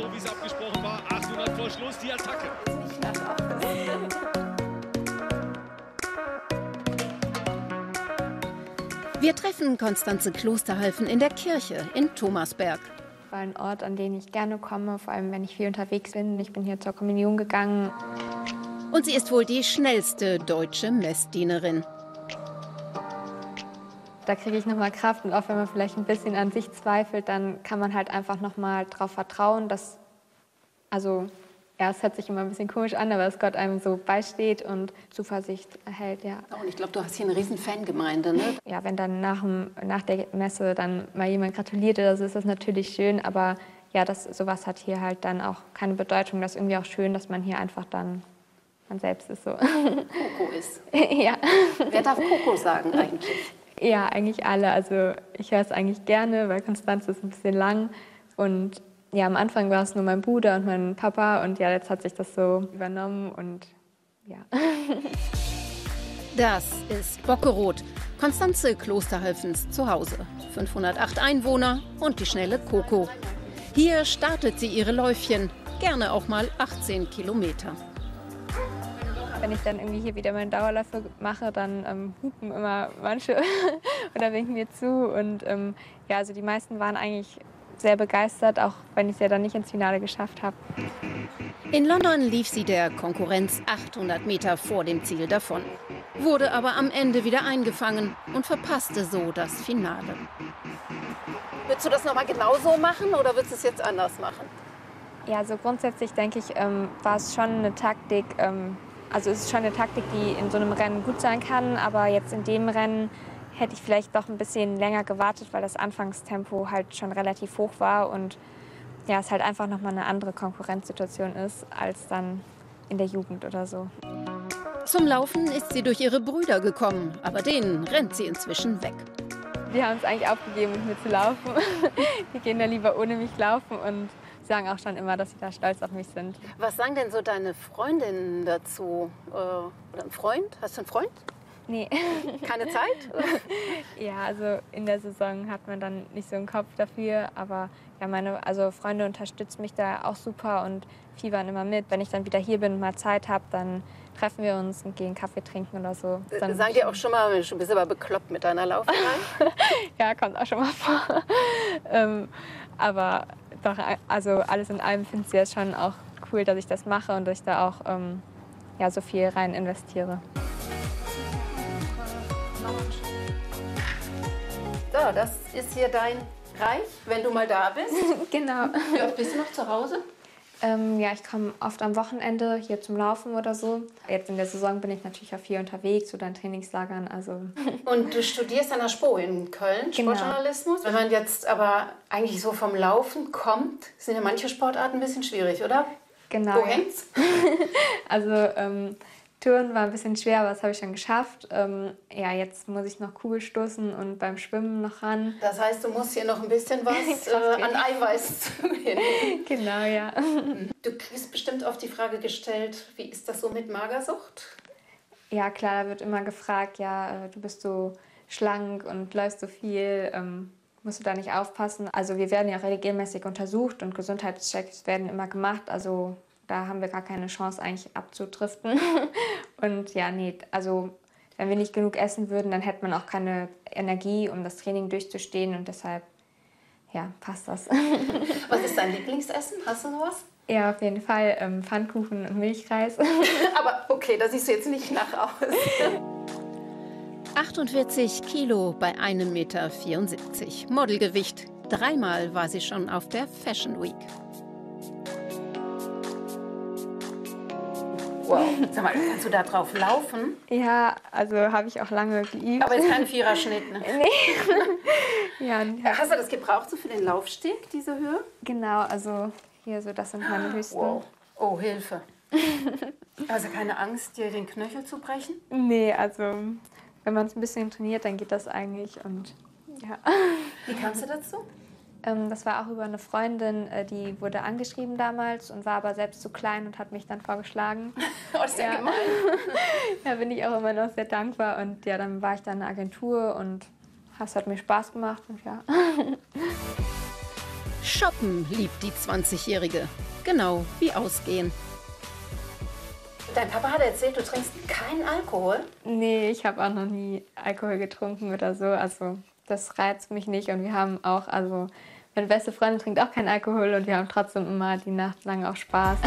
so wie es abgesprochen war. 800 vor Schluss, die Attacke. Wir treffen Konstanze Klosterhalfen in der Kirche in Thomasberg. War ein Ort, an den ich gerne komme, vor allem wenn ich viel unterwegs bin. Ich bin hier zur Kommunion gegangen. Und sie ist wohl die schnellste deutsche Messdienerin. Da kriege ich nochmal Kraft, und auch wenn man vielleicht ein bisschen an sich zweifelt, dann kann man halt einfach nochmal darauf vertrauen, dass, also ja, es hört sich immer ein bisschen komisch an, aber dass Gott einem so beisteht und Zuversicht erhält, ja. Oh, und ich glaube, du hast hier eine riesen Fangemeinde, ne? Ja, wenn dann nach der Messe dann mal jemand gratuliert oder so, ist das natürlich schön, aber ja, sowas hat hier halt dann auch keine Bedeutung. Das ist irgendwie auch schön, dass man hier einfach dann man selbst ist so. Coco ist. Ja. Wer darf Coco sagen eigentlich? Ja, eigentlich alle. Also ich höre es eigentlich gerne, weil Konstanze ist ein bisschen lang. Und ja, am Anfang war es nur mein Bruder und mein Papa. Und ja, jetzt hat sich das so übernommen und ja. Das ist Bockeroth, Konstanze Klosterhalfens Zuhause. 508 Einwohner und die schnelle Coco. Hier startet sie ihre Läufchen, gerne auch mal 18 Kilometer. Wenn ich dann irgendwie hier wieder meinen Dauerläufer mache, dann hupen immer manche oder winken mir zu. Und ja, also die meisten waren eigentlich sehr begeistert, auch wenn ich es ja dann nicht ins Finale geschafft habe. In London lief sie der Konkurrenz 800 Meter vor dem Ziel davon, wurde aber am Ende wieder eingefangen und verpasste so das Finale. Würdest du das nochmal genau so machen oder würdest du es jetzt anders machen? Ja, also grundsätzlich denke ich, war es schon eine Taktik, also es ist schon eine Taktik, die in so einem Rennen gut sein kann, aber jetzt in dem Rennen hätte ich vielleicht doch ein bisschen länger gewartet, weil das Anfangstempo halt schon relativ hoch war und ja, es halt einfach nochmal eine andere Konkurrenzsituation ist als dann in der Jugend oder so. Zum Laufen ist sie durch ihre Brüder gekommen, aber denen rennt sie inzwischen weg. Die haben es eigentlich aufgegeben, mit mir zu laufen. Die gehen da lieber ohne mich laufen und sagen auch schon immer, dass sie da stolz auf mich sind. Was sagen denn so deine Freundinnen dazu? Oder ein Freund? Hast du einen Freund? Nee. Keine Zeit? Ja, also in der Saison hat man dann nicht so einen Kopf dafür. Aber ja, also Freunde unterstützen mich da auch super und fiebern immer mit. Wenn ich dann wieder hier bin und mal Zeit habe, dann treffen wir uns und gehen Kaffee trinken oder so. Dann sagen die auch schon mal, du bist aber bekloppt mit deiner Laufbahn? Ja, kommt auch schon mal vor. Aber doch, also alles in allem finde ich es schon auch cool, dass ich das mache und dass ich da auch ja, so viel rein investiere. So, das ist hier dein Reich, wenn du mal da bist. Genau. Wie oft bist du noch zu Hause? Ja, ich komme oft am Wochenende hier zum Laufen oder so. Jetzt in der Saison bin ich natürlich auch viel unterwegs oder in Trainingslagern. Also. Und du studierst an der Spo in Köln, genau. Sportjournalismus. Wenn man jetzt aber eigentlich so vom Laufen kommt, sind ja manche Sportarten ein bisschen schwierig, oder? Genau. Wo hängt's? Also Turnen war ein bisschen schwer, aber das habe ich schon geschafft. Ja, jetzt muss ich noch Kugelstoßen und beim Schwimmen noch ran. Das heißt, du musst hier noch ein bisschen was an Eiweiß zunehmen. Genau, ja. Du kriegst bestimmt oft die Frage gestellt, wie ist das so mit Magersucht? Ja, klar, da wird immer gefragt, ja, du bist so schlank und läufst so viel, musst du da nicht aufpassen? Also wir werden ja auch regelmäßig untersucht und Gesundheitschecks werden immer gemacht, also da haben wir gar keine Chance, eigentlich abzudriften. Und ja, nee, also wenn wir nicht genug essen würden, dann hätte man auch keine Energie, um das Training durchzustehen. Und deshalb, ja, passt das. Was ist dein Lieblingsessen? Hast du sowas? Ja, auf jeden Fall Pfannkuchen und Milchreis. Aber okay, da siehst du jetzt nicht nach aus. 48 Kilo bei 1,74 Meter. Modelgewicht. Dreimal war sie schon auf der Fashion Week. Wow. Sag mal, kannst du da drauf laufen? Ja, also habe ich auch lange geübt. Aber jetzt kein Viererschnitt, ne? Nee. Ja, hast du das gebraucht so für den Laufsteg, diese Höhe? Genau, also hier so, das sind meine höchsten. Wow. Oh, Hilfe. Also keine Angst, dir den Knöchel zu brechen? Nee, also wenn man es ein bisschen trainiert, dann geht das eigentlich und ja. Wie kamst du dazu? Das war auch über eine Freundin, die wurde angeschrieben damals und war aber selbst zu klein und hat mich dann vorgeschlagen. Oh, ist ja gemein. Da bin ich auch immer noch sehr dankbar. Und ja, dann war ich da in einer Agentur und es hat mir Spaß gemacht. Und ja. Shoppen liebt die 20-Jährige, genau wie Ausgehen. Dein Papa hat erzählt, du trinkst keinen Alkohol? Nee, ich habe auch noch nie Alkohol getrunken oder so. Also das reizt mich nicht. Und wir haben auch, also meine beste Freundin trinkt auch keinen Alkohol und wir haben trotzdem immer die Nacht lang auch Spaß.